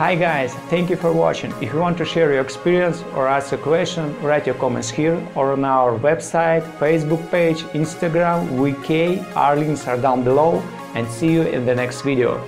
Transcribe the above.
Hi guys, thank you for watching. If you want to share your experience or ask a question, write your comments here or on our website, Facebook page, Instagram, VK. Our links are down below, and see you in the next video.